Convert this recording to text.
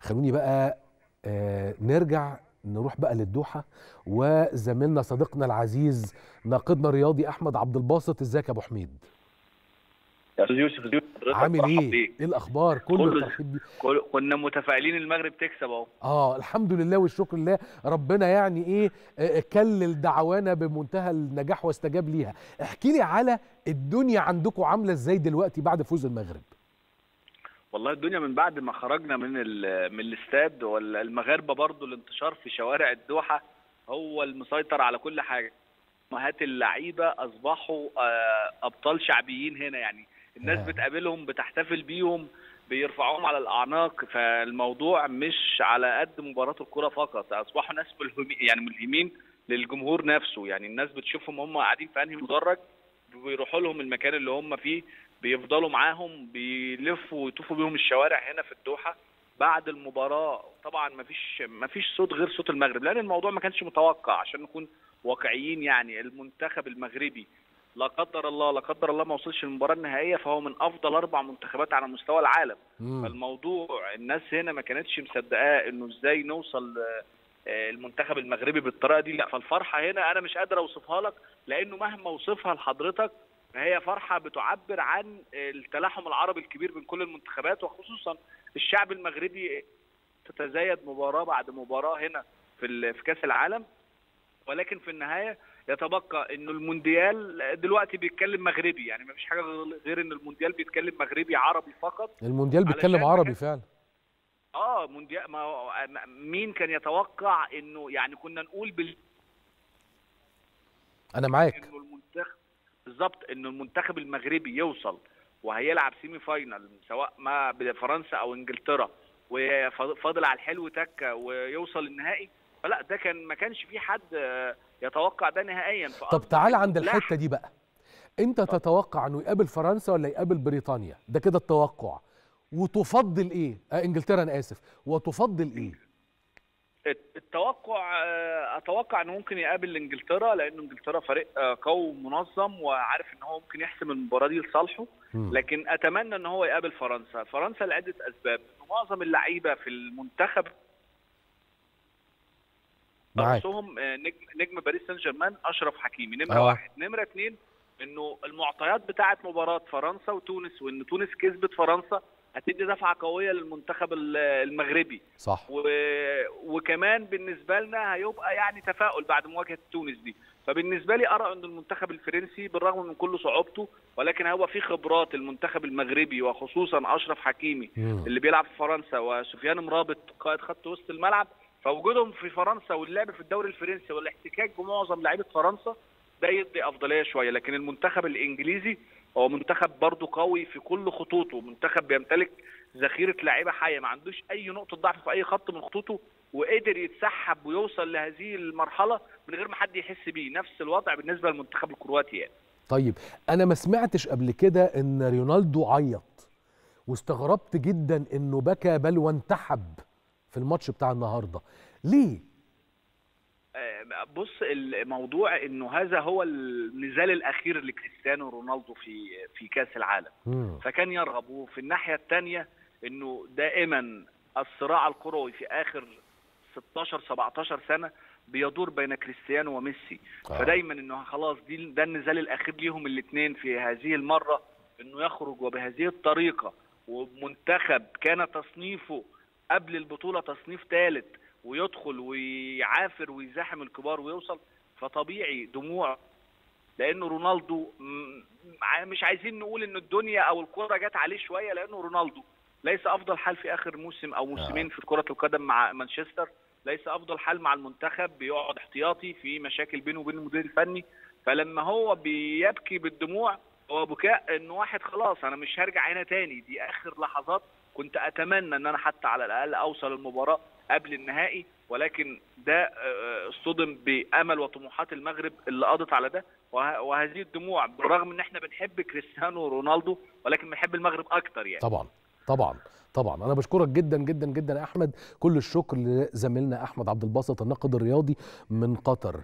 خلوني بقى نرجع نروح بقى للدوحة وزميلنا صديقنا العزيز ناقدنا الرياضي أحمد عبد الباسط. ازيك يا أبو حميد؟ يا أستاذ يوسف عامل إيه؟ إيه الأخبار؟ كله كنا متفائلين المغرب تكسب أهو. الحمد لله والشكر لله، ربنا يعني إيه كلل دعوانا بمنتهى النجاح واستجاب ليها. احكي لي على الدنيا عندكم عاملة إزاي دلوقتي بعد فوز المغرب؟ والله الدنيا من بعد ما خرجنا من الاستاد، والمغاربه برضه الانتشار في شوارع الدوحه هو المسيطر على كل حاجه. امهات اللعيبه اصبحوا ابطال شعبيين هنا، يعني الناس بتقابلهم بتحتفل بيهم بيرفعوهم على الاعناق، فالموضوع مش على قد مباراه الكره فقط، اصبحوا ناس يعني ملهمين للجمهور نفسه. يعني الناس بتشوفهم هم قاعدين في انهي مدرج بيروحوا لهم المكان اللي هم فيه، بيفضلوا معاهم بيلفوا ويطوفوا بيهم الشوارع هنا في الدوحه بعد المباراه. طبعا مفيش صوت غير صوت المغرب، لان الموضوع ما كانش متوقع. عشان نكون واقعيين يعني المنتخب المغربي لا قدر الله ما وصلش للمباراه النهائيه، فهو من افضل 4 منتخبات على مستوى العالم. فالموضوع الناس هنا ما كانتش مصدقاه انه ازاي نوصل المنتخب المغربي بالطريقه دي. لا، فالفرحه هنا انا مش قادر اوصفها لك، لانه مهما اوصفها لحضرتك هي فرحة بتعبر عن التلاحم العربي الكبير بين كل المنتخبات، وخصوصا الشعب المغربي تتزايد مباراة بعد مباراة هنا في كأس العالم. ولكن في النهاية يتبقى انه المونديال دلوقتي بيتكلم مغربي، يعني ما فيش حاجة غير ان المونديال بيتكلم مغربي عربي فقط. المونديال بيتكلم عربي فعلا. مونديال مين كان يتوقع انه يعني كنا نقول انا معاك انه المنتخب بالظبط، انه المنتخب المغربي يوصل وهيلعب سيمي فاينال سواء ما بفرنسا او انجلترا وفاضل على الحلو تكه ويوصل النهائي، فلا ده كان ما كانش في حد يتوقع ده نهائيا. طب تعال عند الحته دي بقى، انت تتوقع انه يقابل فرنسا ولا يقابل بريطانيا؟ ده كده التوقع، وتفضل ايه؟ انجلترا انا اسف، وتفضل ايه؟ التوقع اتوقع انه ممكن يقابل انجلترا، لان انجلترا فريق قوي منظم وعارف ان هو ممكن يحسم المباراه دي لصالحه. لكن اتمنى ان هو يقابل فرنسا لعده اسباب، معظم اللعيبه في المنتخب نفسهم نجم باريس سان جيرمان اشرف حكيمي نمره 1، نمره 2 انه المعطيات بتاعه مباراه فرنسا وتونس، وان تونس كسبت فرنسا هتدي دفعه قويه للمنتخب المغربي. صح. وكمان بالنسبه لنا هيبقى يعني تفاؤل بعد مواجهه تونس دي. فبالنسبه لي ارى ان المنتخب الفرنسي بالرغم من كل صعوبته، ولكن هيبقى في خبرات المنتخب المغربي، وخصوصا اشرف حكيمي اللي بيلعب في فرنسا، وسفيان مرابط قائد خط وسط الملعب، فوجودهم في فرنسا واللعب في الدوري الفرنسي والاحتكاك بمعظم لعيبه فرنسا ده يدي افضليه شويه. لكن المنتخب الانجليزي هو منتخب برضه قوي في كل خطوطه، منتخب بيمتلك ذخيره لعيبه حيه، ما عندوش اي نقطه ضعف في اي خط من خطوطه، وقدر يتسحب ويوصل لهذه المرحله من غير ما حد يحس بيه. نفس الوضع بالنسبه للمنتخب الكرواتي يعني. طيب انا ما سمعتش قبل كده ان رونالدو عيط، واستغربت جدا انه بكى بل وانتحب في الماتش بتاع النهارده، ليه؟ بص، الموضوع انه هذا هو النزال الاخير لكريستيانو رونالدو في كاس العالم، فكان يرغب. وفي الناحيه الثانيه انه دائما الصراع الكروي في اخر 16 17 سنه بيدور بين كريستيانو وميسي، فدايما انه خلاص ده النزال الاخير ليهم الاثنين في هذه المره، انه يخرج وبهذه الطريقه. ومنتخب كان تصنيفه قبل البطوله تصنيف ثالث ويدخل ويعافر ويزاحم الكبار ويوصل، فطبيعي دموع، لانه رونالدو مش عايزين نقول ان الدنيا او الكره جت عليه شويه، لانه رونالدو ليس افضل حال في اخر موسم او موسمين في كره القدم مع مانشستر، ليس افضل حال مع المنتخب، بيقعد احتياطي في مشاكل بينه وبين المدير الفني. فلما هو بيبكي بالدموع هو بكاء ان واحد خلاص انا مش هرجع هنا تاني، دي اخر لحظات، كنت اتمنى ان انا حتى على الاقل اوصل المباراه قبل النهائي، ولكن ده اصطدم بامل وطموحات المغرب اللي قضت على ده. وهذه الدموع بالرغم ان احنا بنحب كريستيانو رونالدو، ولكن بنحب المغرب اكتر يعني. طبعا انا بشكرك جدا جدا جدا يا احمد، كل الشكر لزميلنا احمد عبد الباسط الناقد الرياضي من قطر.